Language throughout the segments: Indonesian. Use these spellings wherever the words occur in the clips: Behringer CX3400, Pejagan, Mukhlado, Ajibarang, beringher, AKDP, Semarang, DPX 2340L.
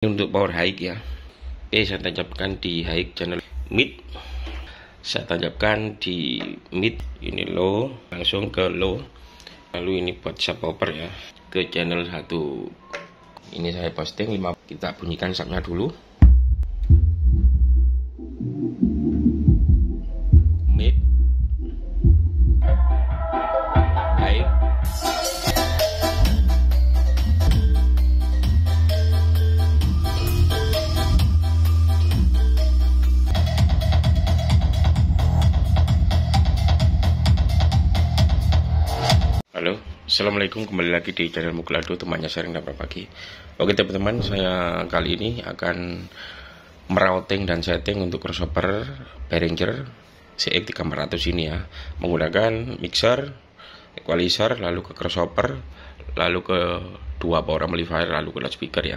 Ini untuk power high ya. Oke, saya tancapkan di high channel mid, saya tancapkan di mid, ini low, langsung ke low, lalu ini buat subwoofer ya, ke channel 1. Ini saya posting 5, kita bunyikan subnya dulu. Mid, high, halo, assalamualaikum, kembali lagi di channel Mukhlado, temannya sharing dan berbagi. Oke teman-teman, saya kali ini akan merouting dan setting untuk crossover Behringer CX3400 ini ya, menggunakan mixer, equalizer, lalu ke crossover, lalu ke 2 power amplifier, lalu ke loudspeaker ya.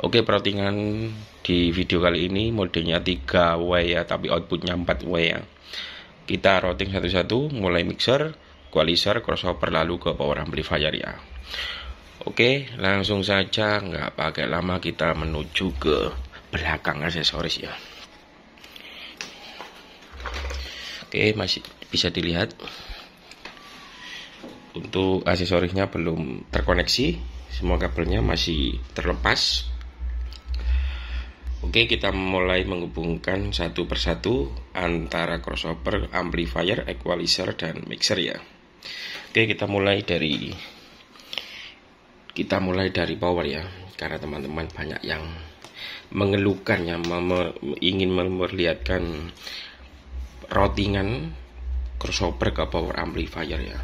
Oke, peroutingan di video kali ini modenya 3W ya, tapi outputnya 4W ya. Kita routing satu-satu, mulai mixer, equalizer, crossover, lalu ke power amplifier ya. Oke, langsung saja, nggak pakai lama, kita menuju ke belakang aksesoris ya. Oke, masih bisa dilihat untuk aksesorisnya belum terkoneksi, semua kabelnya masih terlepas. Oke, kita mulai menghubungkan satu persatu antara crossover, amplifier, equalizer, dan mixer ya. Oke, kita mulai dari power ya, karena teman-teman banyak yang mengeluhkan ya, ingin memperlihatkan routingan crossover ke power amplifier ya.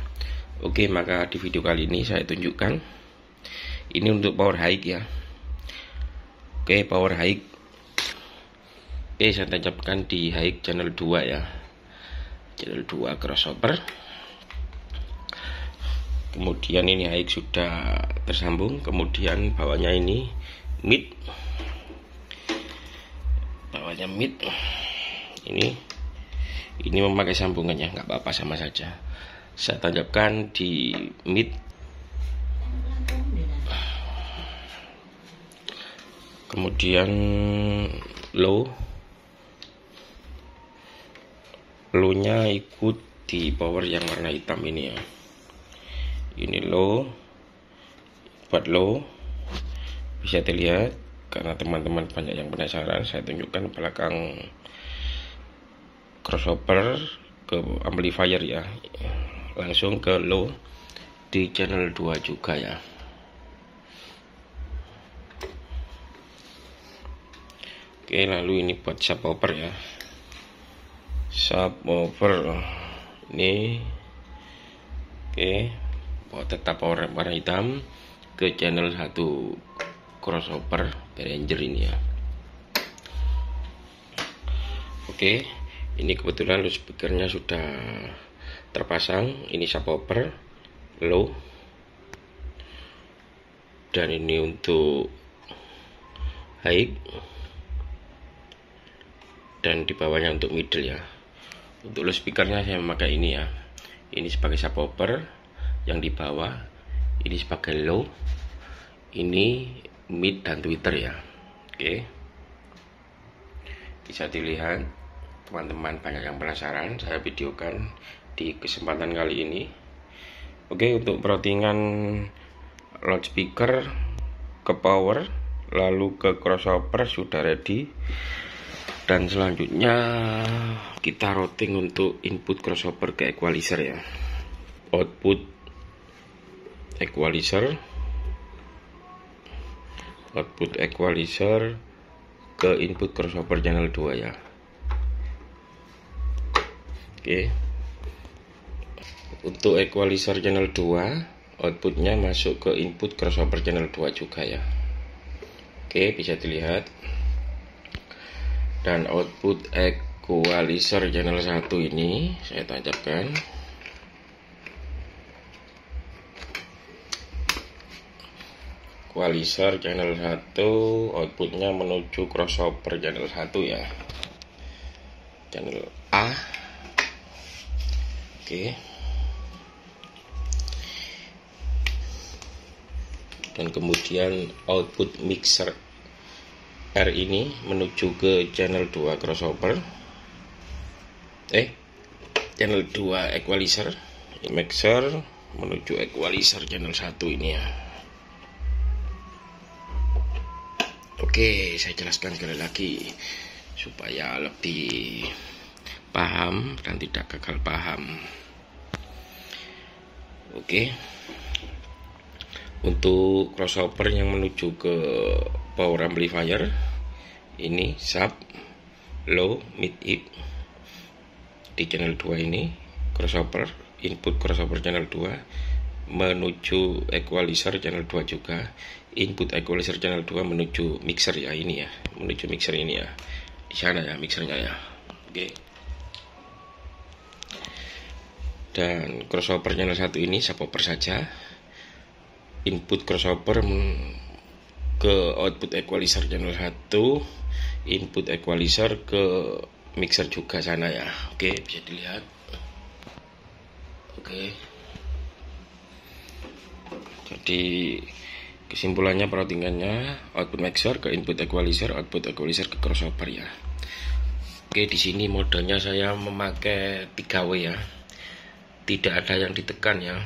Oke, maka di video kali ini saya tunjukkan ini untuk power high ya. Oke, power high. Oke, saya tancapkan di high channel 2 ya, channel 2 crossover. Kemudian ini high sudah tersambung, kemudian bawahnya ini mid, bawahnya mid. Ini memakai sambungannya, nggak apa-apa, sama saja. Saya tancapkan di mid, kemudian low, low-nya ikut di power yang warna hitam ini ya. Ini low, buat low, bisa dilihat karena teman-teman banyak yang penasaran. Saya tunjukkan belakang crossover ke amplifier ya, langsung ke low di channel 2 juga ya. Oke, lalu ini buat subwoofer ya, subwoofer ini. Oke, tetap power warna hitam ke channel 1 crossover Behringer ini ya. Oke, ini kebetulan loudspeakernya sudah terpasang. Ini subwoofer low, dan ini untuk high, dan di bawahnya untuk middle ya. Untuk loudspeakernya saya memakai ini ya, ini sebagai subwoofer, yang di bawah ini sebagai low, ini mid, dan tweeter ya. Oke, bisa dilihat teman-teman banyak yang penasaran, saya videokan di kesempatan kali ini. Oke, untuk peroutingan loudspeaker ke power lalu ke crossover sudah ready, dan selanjutnya kita routing untuk input crossover ke equalizer ya. Output equalizer, output equalizer ke input crossover channel 2 ya. Oke, untuk equalizer channel 2 outputnya masuk ke input crossover channel 2 juga ya. Oke, bisa dilihat, dan output equalizer channel 1 ini saya tancapkan. Equalizer channel 1 outputnya menuju crossover channel 1 ya, channel A. Oke, dan kemudian output mixer R ini menuju ke channel 2 crossover, channel 2 equalizer, mixer menuju equalizer channel 1 ini ya. Oke, saya jelaskan sekali lagi supaya lebih paham dan tidak gagal paham. Oke, untuk crossover yang menuju ke power amplifier ini sub, low, mid, high di channel 2 ini, crossover input crossover channel 2 menuju equalizer channel 2 juga, input equalizer channel 2 menuju mixer ya, ini ya, menuju mixer ini ya, di sana ya mixernya ya. Oke. Dan crossover channel 1 ini subwoofer saja, input crossover ke output equalizer channel 1, input equalizer ke mixer juga sana ya. Oke, bisa dilihat. Oke, jadi kesimpulannya perhatikannya output mixer ke input equalizer ke crossover ya. Oke, di sini modenya saya memakai 3W ya, tidak ada yang ditekan ya,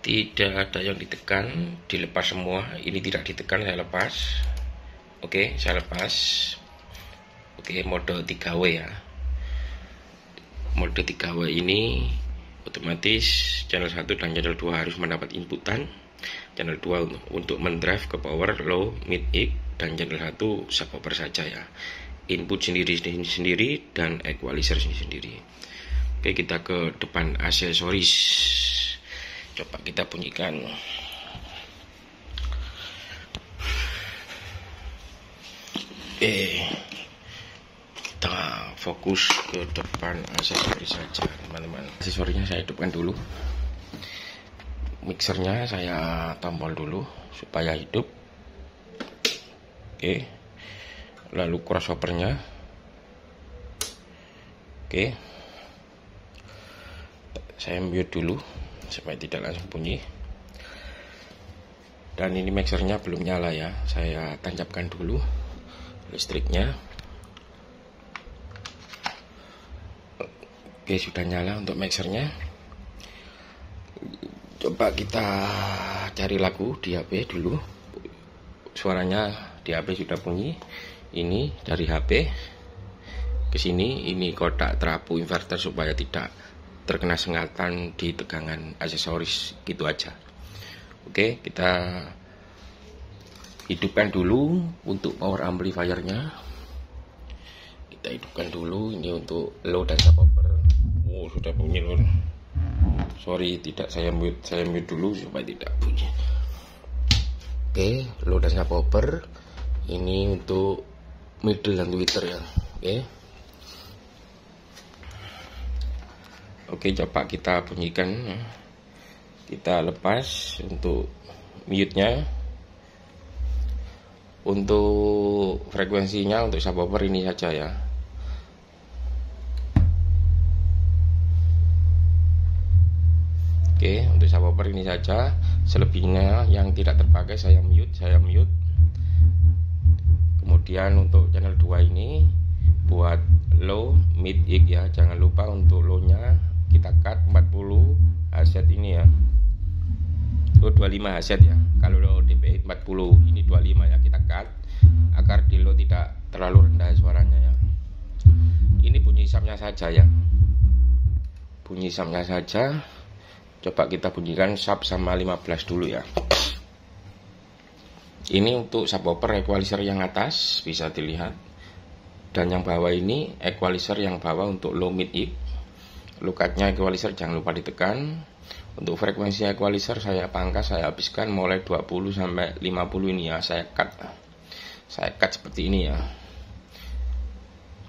tidak ada yang ditekan, dilepas semua. Ini tidak ditekan, saya lepas. Oke, saya lepas. Oke, mode 3W ya, mode 3W ini otomatis channel 1 dan channel 2 harus mendapat inputan, channel 2 untuk mendrive ke power, low, mid, high, dan channel 1 subwoofer saja ya, input sendiri dan equalizer sendiri. Oke, kita ke depan aksesoris, coba kita bunyikan. Kita fokus ke depan aksesoris saja teman-teman. Aksesorisnya saya hidupkan dulu, mixernya saya tombol dulu supaya hidup. Oke, lalu crossovernya. Oke, saya mute dulu supaya tidak langsung bunyi. Dan ini mixernya belum nyala ya, saya tancapkan dulu listriknya. Oke, sudah nyala untuk mixernya. Coba kita cari lagu di HP dulu, suaranya di HP sudah bunyi. Ini dari HP ke sini, ini kotak terapu inverter supaya tidak terkena sengatan di tegangan aksesoris, gitu aja. Oke, kita hidupkan dulu untuk power amplifiernya, kita hidupkan dulu. Ini untuk low dan subwoofer. Oh, sudah bunyi loh. Sorry, tidak, saya mute dulu supaya tidak bunyi. Oke, low dan subwoofer. Ini untuk middle dan tweeter ya. Oke. Oke, coba kita bunyikan. Kita lepas untuk mute-nya. Untuk frekuensinya untuk subwoofer ini saja ya. Oke, untuk subwoofer ini saja. Selebihnya yang tidak terpakai saya mute. Kemudian untuk channel 2 ini buat low, mid, high ya. Jangan lupa untuk low-nya kita cut 40 Hz ini ya, 25 Hz ya, kalau DPX 40 ini 25 ya, kita cut agar di low tidak terlalu rendah suaranya ya. Ini bunyi subnya saja ya, bunyi subnya saja. Coba kita bunyikan sub sama 15 dulu ya. Ini untuk subwoofer equalizer yang atas bisa dilihat, dan yang bawah ini equalizer yang bawah untuk low, mid, high. Lukatnya equalizer jangan lupa ditekan. Untuk frekuensi equalizer saya pangkas, saya habiskan mulai 20 sampai 50 ini ya, saya cut seperti ini ya.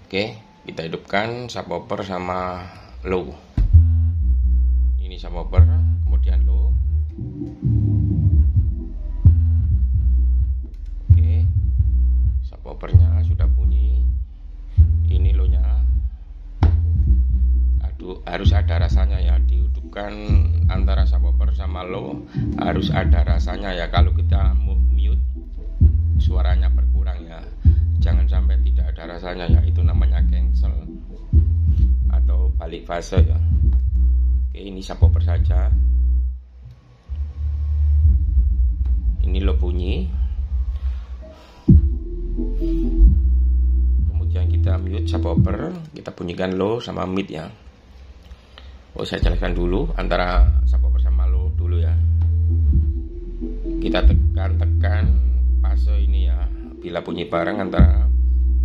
Oke, kita hidupkan subwoofer sama low. Ini subwoofer, kemudian low. Oke, subwoofernya sudah bunyi. Ini low-nya harus ada rasanya ya, dihidupkan antara subwoofer sama low harus ada rasanya ya. Kalau kita mute suara misalnya ya, itu namanya cancel atau balik fase ya. Oke, ini subwoofer saja. Ini lo bunyi. Kemudian kita mute subwoofer, kita bunyikan low sama mid ya. Oh, saya jelaskan dulu antara subwoofer sama low dulu ya. Kita tekan-tekan fase ini ya. Bila bunyi bareng antara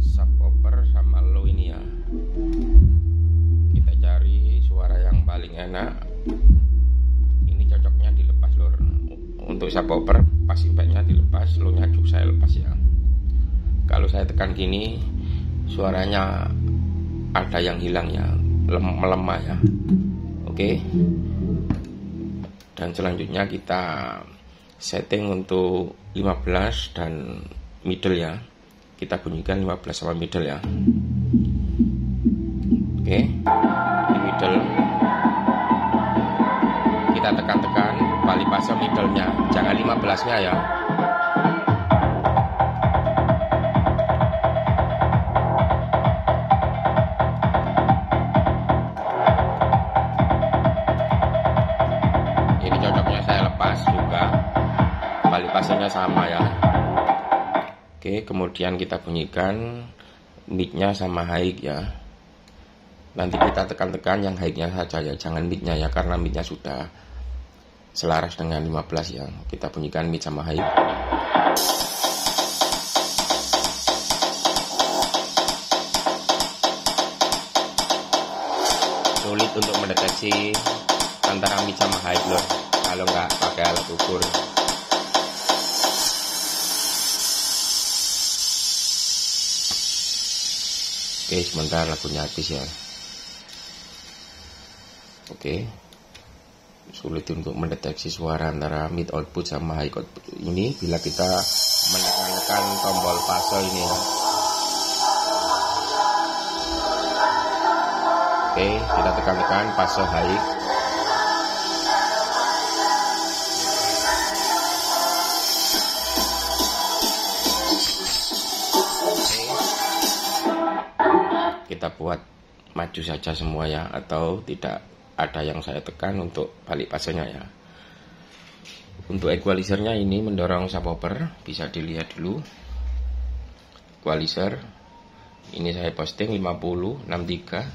subwoofer sama low ini ya. Kita cari suara yang paling enak. Ini cocoknya dilepas lor. Untuk subwoofer pas impactnya dilepas, low-nya juga saya lepas ya. Kalau saya tekan gini, suaranya ada yang hilang ya, melemah ya. Oke. Dan selanjutnya kita setting untuk 15 dan middle ya. Kita bunyikan 15 sama middle ya. Oke. Di middle kita tekan-tekan balik pasang middle-nya, jangan 15-nya ya. Pasenya sama ya. Oke, kemudian kita bunyikan midnya sama high ya. Nanti kita tekan-tekan yang high-nya saja ya, jangan midnya ya, karena midnya sudah selaras dengan 15 ya. Kita bunyikan mid sama high. Sulit untuk mendeteksi antara mid sama high loh, kalau nggak pakai alat ukur. Oke, sebentar lagunya habis ya. Oke. Sulit untuk mendeteksi suara antara mid output sama high output ini bila kita menekan-nekan tombol fase ini ya. Oke, kita tekan-tekan fase high. Kita buat maju saja semua ya, atau tidak ada yang saya tekan untuk balik pasenya ya. Untuk equalizernya ini mendorong subwoofer, bisa dilihat dulu equalizer. Ini saya posting 50, 63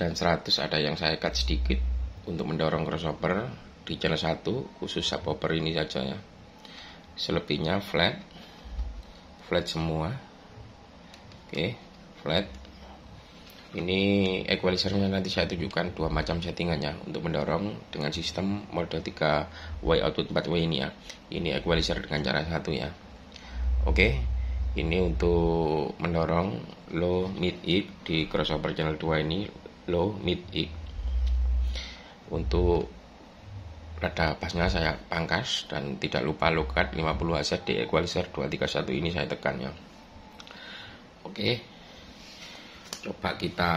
dan 100, ada yang saya cut sedikit untuk mendorong crossover di channel 1 khusus subwoofer ini saja ya. Selebihnya flat, flat semua. Oke, flat. Ini equalizernya nanti saya tunjukkan dua macam settingannya untuk mendorong dengan sistem mode 3W output 4W ini ya. Ini equalizer dengan cara satu ya. Oke, ini untuk mendorong low mid high di crossover channel 2 ini, low mid high. Untuk rada bassnya saya pangkas dan tidak lupa low cut 50 Hz di equalizer 231 ini saya tekan ya. Oke. Coba kita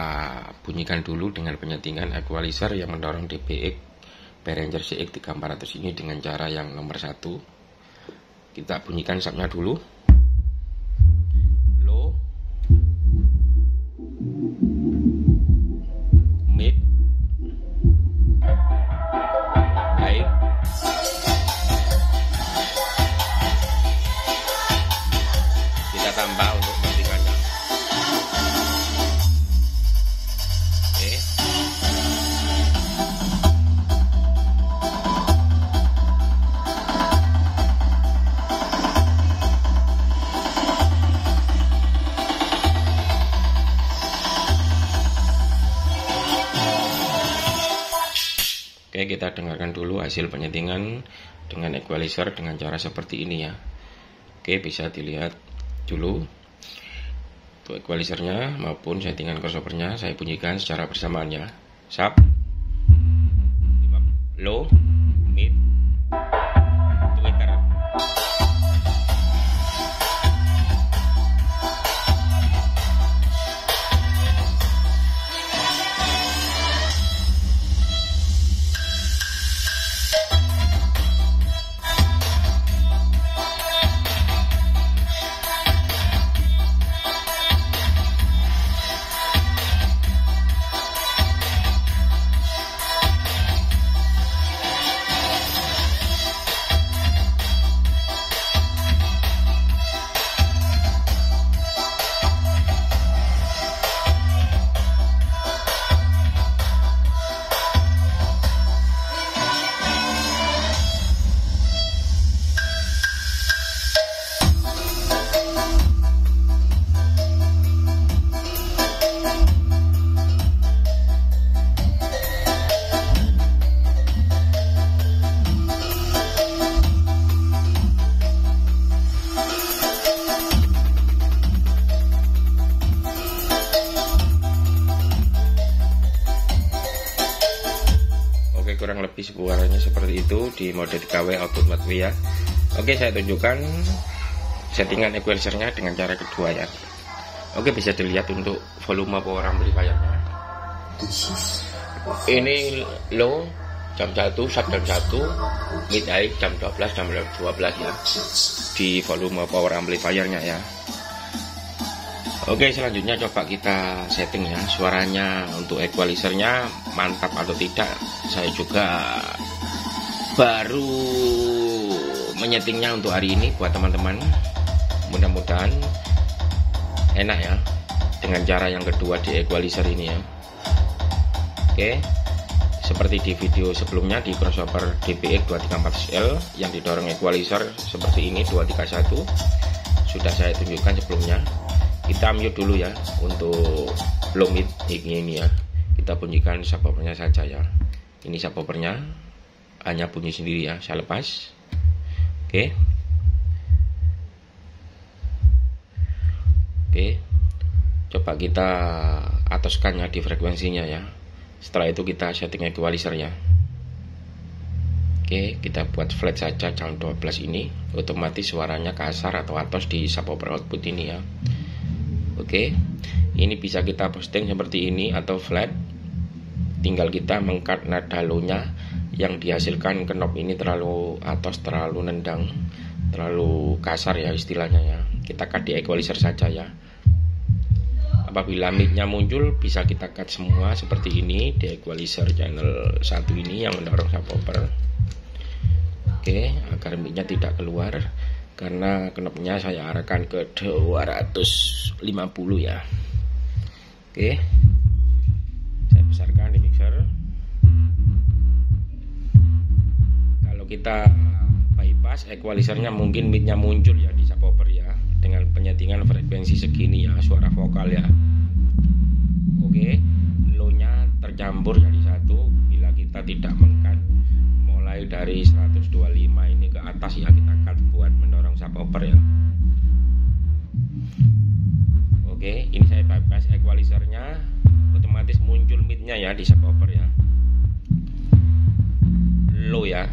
bunyikan dulu dengan penyetingan equalizer yang mendorong DPX Behringer CX3400 ini dengan cara yang nomor 1. Kita bunyikan subnya dulu. Low, mid, high. Kita tambah untuk penyetingannya. Oke, kita dengarkan dulu hasil penyetingan dengan equalizer dengan cara seperti ini ya. Oke, bisa dilihat dulu untuk equalizernya maupun settingan crossovernya saya bunyikan secara bersamaan ya. Sub, low, mid, tweeter. tapi suaranya seperti itu di mode 3W output mode ya. Oke, saya tunjukkan settingan equalizernya dengan cara kedua ya. Oke, bisa dilihat untuk volume power amplifiernya. Ini low jam 1, sub jam 1, mid high jam 12, jam 12 ya. Di volume power amplifiernya ya. Oke, selanjutnya coba kita setting ya suaranya untuk equalizernya mantap atau tidak. Saya juga baru menyetingnya untuk hari ini buat teman-teman. Mudah-mudahan enak ya dengan cara yang kedua di equalizer ini ya. Oke, seperti di video sebelumnya di crossover DPX 2340L yang didorong equalizer seperti ini 231 sudah saya tunjukkan sebelumnya. Kita mute dulu ya untuk belum ini ya, kita bunyikan subwoofernya saja ya. Ini subwoofernya hanya bunyi sendiri ya, saya lepas. Oke, coba kita ataskan ya di frekuensinya ya. Setelah itu kita setting equalizer ya. Oke, kita buat flat saja jam 12 ini, otomatis suaranya kasar atau atas di subwoofer output ini ya. Oke, ini bisa kita posting seperti ini atau flat. Tinggal kita meng-cut nada low-nya yang dihasilkan knob ini terlalu atas, terlalu nendang, terlalu kasar ya istilahnya ya. Kita cut di equalizer saja ya. Apabila mid-nya muncul bisa kita cut semua seperti ini di equalizer channel 1 ini yang mendorong subwoofer. Oke, agar mid-nya tidak keluar. Karena knobnya saya arahkan ke 250 ya. Oke, saya besarkan di mixer. Kalau kita bypass equalizernya mungkin midnya muncul ya di subwoofer ya, dengan penyetingan frekuensi segini ya, suara vokal ya. Oke, low-nya tercampur jadi satu. Bila kita tidak meng-cut mulai dari 125 ini ke atas ya, kita cut buat subwoofer ya. Oke, ini saya bypass equalizernya, otomatis muncul midnya ya di subwoofer ya, low ya.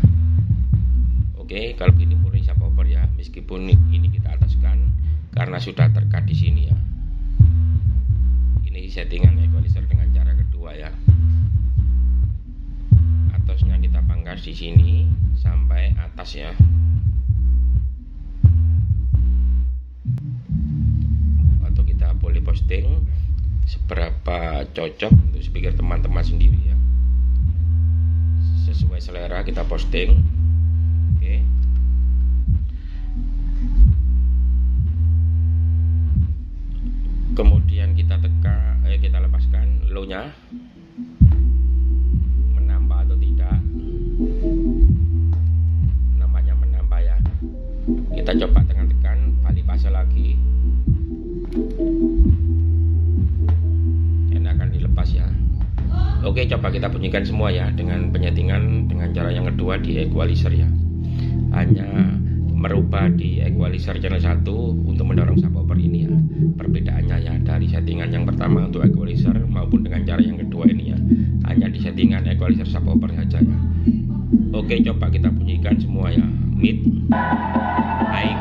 Oke, kalau ini murni subwoofer ya, meskipun ini kita ataskan karena sudah terkat di sini ya. Ini settingan equalizer dengan cara kedua ya. Atasnya kita pangkas di sini sampai atas ya. Boleh posting seberapa cocok untuk speaker teman-teman sendiri ya, sesuai selera kita posting. Oke, kemudian kita lepaskan low-nya menambah atau tidak, namanya menambah ya. Kita coba tekan balik pasal lagi. Dan akan dilepas ya. Oke, coba kita bunyikan semua ya dengan penyetingan dengan cara yang kedua di equalizer ya. Hanya merubah di equalizer channel 1 untuk mendorong subwoofer ini ya. Perbedaannya ya dari settingan yang pertama untuk equalizer maupun dengan cara yang kedua ini ya, hanya di settingan equalizer subwoofer saja ya. Oke, coba kita bunyikan semua ya. Mid, high,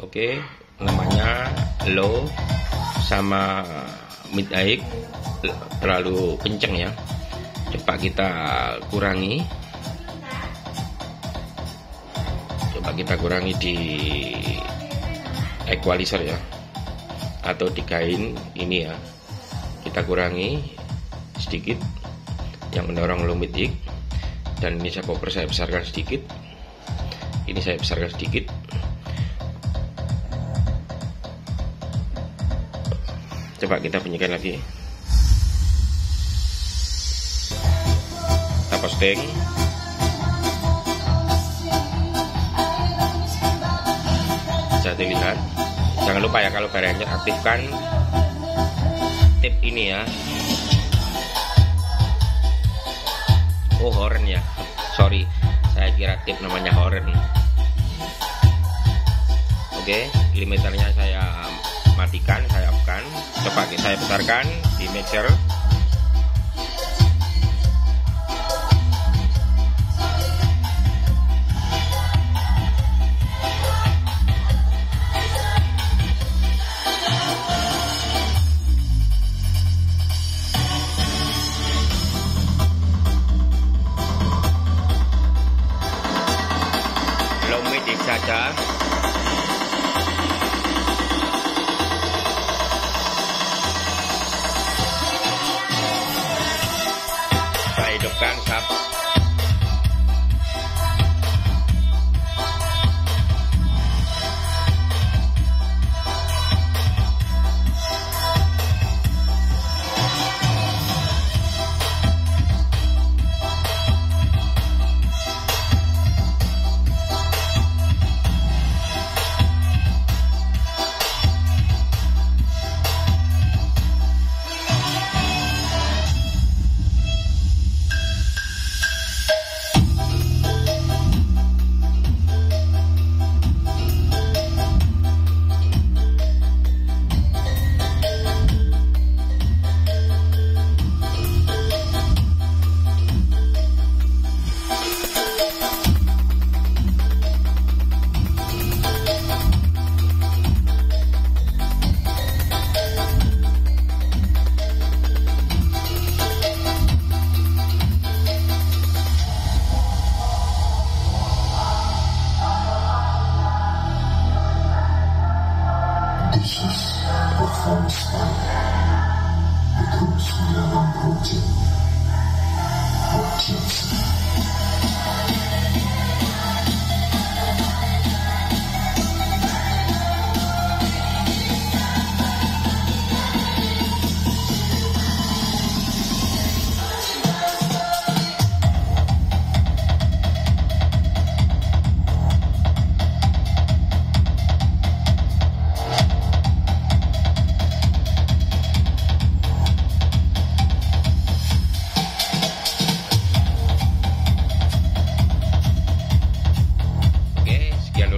oke, namanya low sama mid high terlalu kenceng ya. Coba kita kurangi. Coba kita kurangi di equalizer ya. Atau digain ini ya. Kita kurangi sedikit yang mendorong low mid high, dan ini subwoofer saya besarkan sedikit. Ini saya besarkan sedikit. Coba kita bunyikan lagi, kita posting. Bisa dilihat, jangan lupa ya kalau Behringer aktifkan tip ini ya, oh horn ya. sorry, saya kira tip namanya horn. Oke, limiternya saya matikan, saya off-kan. Coba saya besarkan di meter. Saja saya hidupkan sub.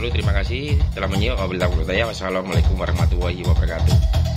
Terima kasih telah menyimak. Wassalamualaikum warahmatullahi wabarakatuh.